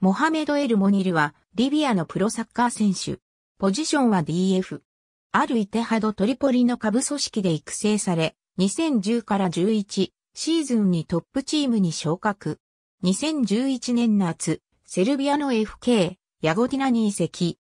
モハメド・エル・モニルは、リビアのプロサッカー選手。ポジションは DF。アル・イテハド・トリポリの下部組織で育成され、2010から11シーズンにトップチームに昇格。2011年夏、セルビアの FK、ヤゴティナに移籍。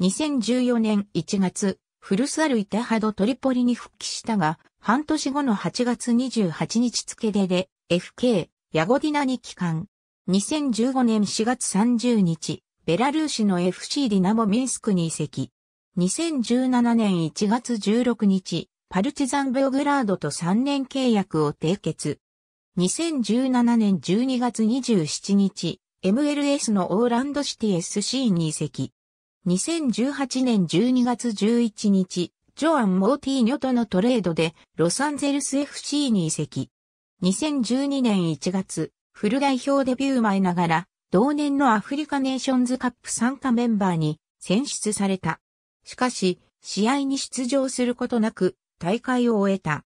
2014年1月、古巣アル・イテハド・トリポリに復帰したが、半年後の8月28日付で、FK、ヤゴティナに帰還。2015年4月30日、ベラルーシの FC ディナモ・ミンスクに移籍。2017年1月16日、パルチザン・ベオグラードと3年契約を締結。2017年12月27日、MLS のオーランドシティ SC に移籍。2018年12月11日、ジョアン・モーティーニョとのトレードでロサンゼルス FC に移籍。2012年1月、フル代表デビュー前ながら、同年のアフリカネーションズカップ参加メンバーに選出された。しかし、試合に出場することなく、大会を終えた。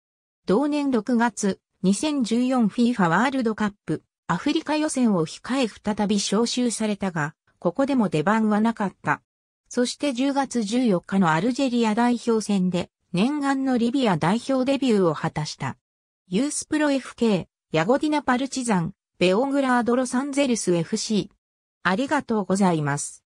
同年6月、2014FIFA ワールドカップ、アフリカ予選を控え再び招集されたが、ここでも出番はなかった。そして10月14日のアルジェリア代表戦で、念願のリビア代表デビューを果たした。ユースプロ FK、ヤゴティナパルチザン。ベオグラードロサンゼルス FC。ありがとうございます。